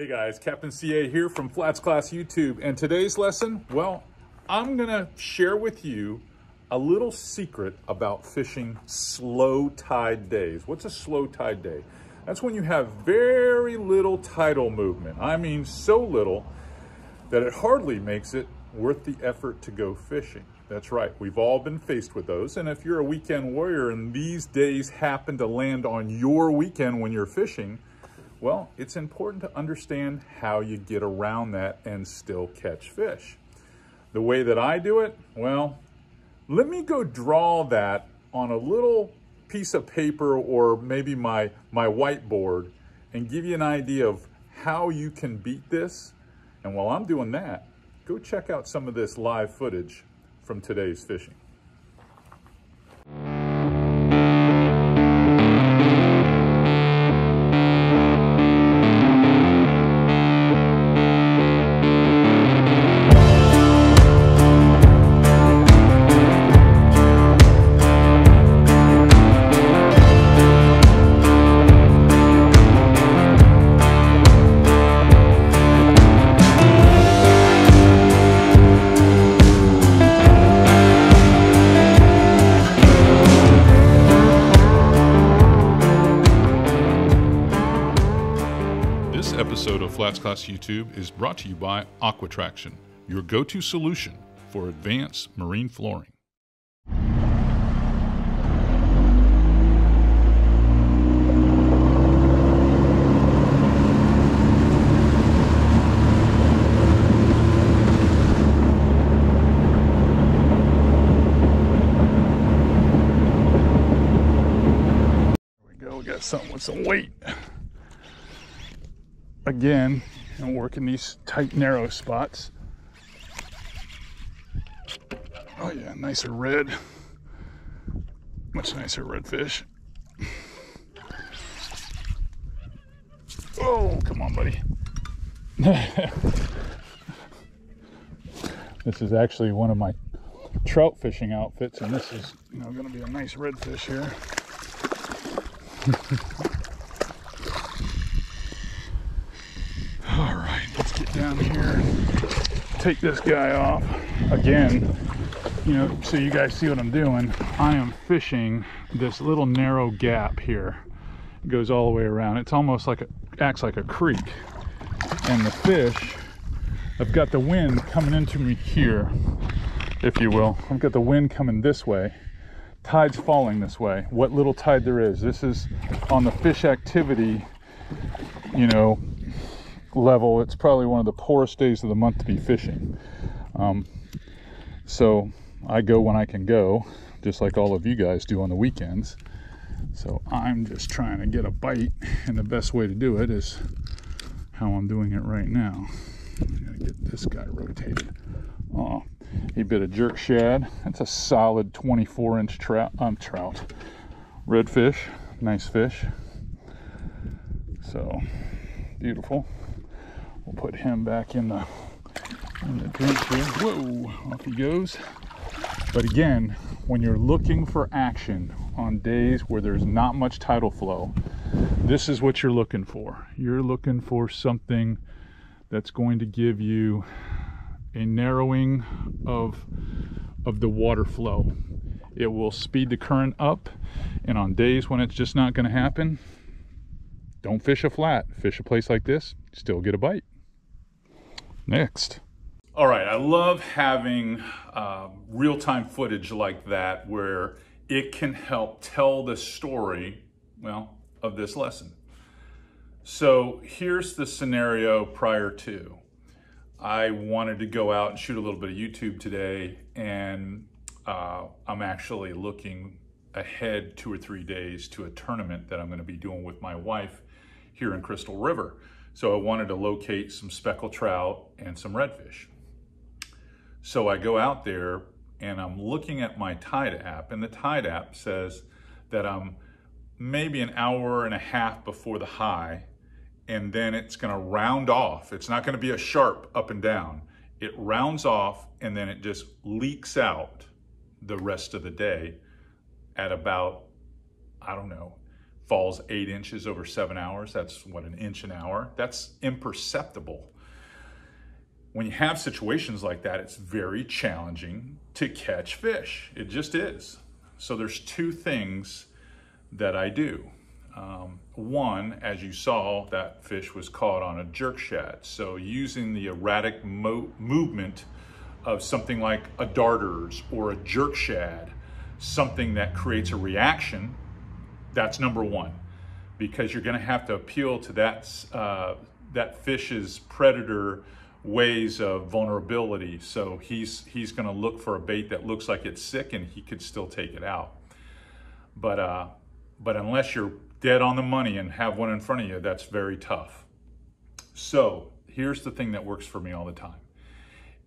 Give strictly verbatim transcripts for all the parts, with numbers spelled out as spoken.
Hey guys, Captain C A here from Flats Class YouTube, and today's lesson, well, I'm gonna share with you a little secret about fishing slow tide days. What's a slow tide day? That's when you have very little tidal movement. I mean so little that it hardly makes it worth the effort to go fishing. That's right, we've all been faced with those, and if you're a weekend warrior and these days happen to land on your weekend when you're fishing, well, it's important to understand how you get around that and still catch fish. The way that I do it, well, let me go draw that on a little piece of paper or maybe my, my whiteboard and give you an idea of how you can beat this. And while I'm doing that, go check out some of this live footage from today's fishing. Flats Class YouTube is brought to you by AquaTraction, your go-to solution for advanced marine flooring. There we go, we got something with some weight. Again, and work in these tight, narrow spots. Oh yeah, nicer red. Much nicer redfish. Oh, come on, buddy. This is actually one of my trout fishing outfits, and this is, you know, gonna be a nice redfish here. Down here, take this guy off again. You know, so you guys see what I'm doing. I am fishing this little narrow gap here. It goes all the way around. It's almost like it acts like a creek, and the fish, I've got the wind coming into me here, if you will. I've got the wind coming this way, tide's falling this way, what little tide there is. This is on the fish activity, you know, level. It's probably one of the poorest days of the month to be fishing, um, so I go when I can go, just like all of you guys do on the weekends. So I'm just trying to get a bite, and the best way to do it is how I'm doing it right now. I'm gonna get this guy rotated. Oh, he bit a jerk shad. That's a solid twenty-four inch trout. Um, trout, redfish, nice fish. So beautiful. We'll put him back in the, in the drink here. Whoa, off he goes. But again, when you're looking for action on days where there's not much tidal flow, this is what you're looking for. You're looking for something that's going to give you a narrowing of, of the water flow. It will speed the current up, and on days when it's just not going to happen, don't fish a flat. Fish a place like this, still get a bite. Next. All right, I love having uh, real-time footage like that where it can help tell the story, well, of this lesson. So here's the scenario prior to. I wanted to go out and shoot a little bit of YouTube today, and uh, I'm actually looking ahead two or three days to a tournament that I'm going to be doing with my wife here in Crystal River. So I wanted to locate some speckled trout and some redfish. So I go out there and I'm looking at my Tide app, and the Tide app says that I'm maybe an hour and a half before the high, and then it's gonna round off. It's not gonna be a sharp up and down. It rounds off and then it just leaks out the rest of the day at about, I don't know, falls eight inches over seven hours. That's what, an inch an hour? That's imperceptible. When you have situations like that, it's very challenging to catch fish. It just is. So there's two things that I do. Um, one, as you saw, that fish was caught on a jerk shad. So using the erratic mo movement of something like a darters or a jerk shad, something that creates a reaction, that's number one, because you're going to have to appeal to that, uh, that fish's predator ways of vulnerability. So he's, he's going to look for a bait that looks like it's sick and he could still take it out. But, uh, but unless you're dead on the money and have one in front of you, that's very tough. So here's the thing that works for me all the time.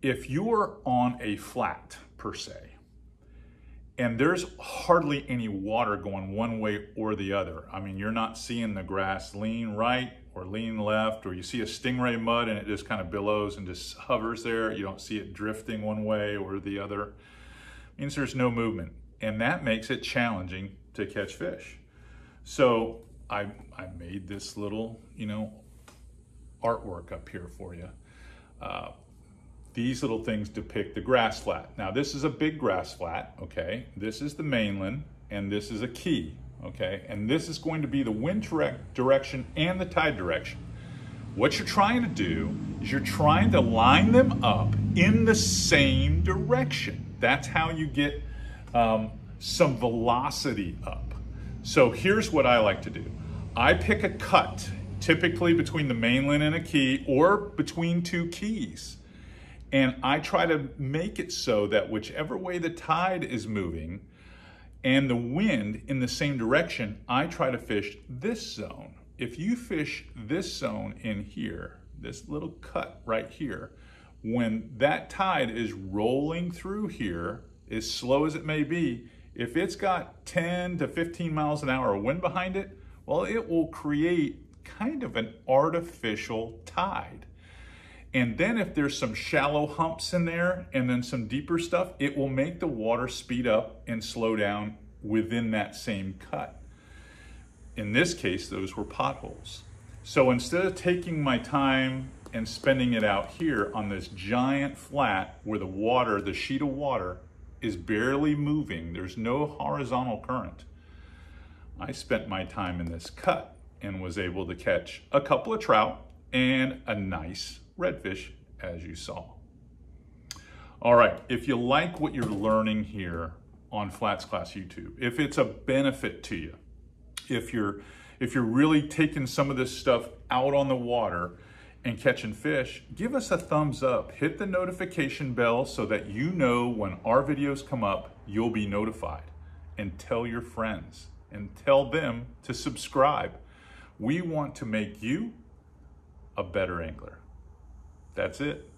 If you're on a flat per se, and there's hardly any water going one way or the other. I mean, you're not seeing the grass lean right or lean left, or you see a stingray mud and it just kind of billows and just hovers there. You don't see it drifting one way or the other. It means there's no movement. And that makes it challenging to catch fish. So I, I made this little, you know, artwork up here for you. Uh, These little things depict the grass flat. Now this is a big grass flat, okay? This is the mainland and this is a key, okay? And this is going to be the wind direct direction and the tide direction. What you're trying to do is you're trying to line them up in the same direction. That's how you get um, some velocity up. So here's what I like to do. I pick a cut, typically between the mainland and a key or between two keys. And I try to make it so that whichever way the tide is moving and the wind in the same direction, I try to fish this zone. If you fish this zone in here, this little cut right here, when that tide is rolling through here, as slow as it may be, if it's got ten to fifteen miles an hour of wind behind it, well, it will create kind of an artificial tide. And then if there's some shallow humps in there and then some deeper stuff, it will make the water speed up and slow down within that same cut. In this case, those were potholes. So instead of taking my time and spending it out here on this giant flat where the water, the sheet of water is barely moving, there's no horizontal current, I spent my time in this cut and was able to catch a couple of trout and a nice redfish, as you saw. All right, if you like what you're learning here on Flats Class YouTube, if it's a benefit to you, if you're, if you're really taking some of this stuff out on the water and catching fish, give us a thumbs up. Hit the notification bell so that you know when our videos come up, you'll be notified. And tell your friends and tell them to subscribe. We want to make you a better angler. That's it.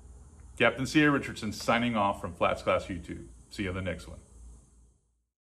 Captain C A Richardson signing off from Flats Class YouTube. See you on the next one.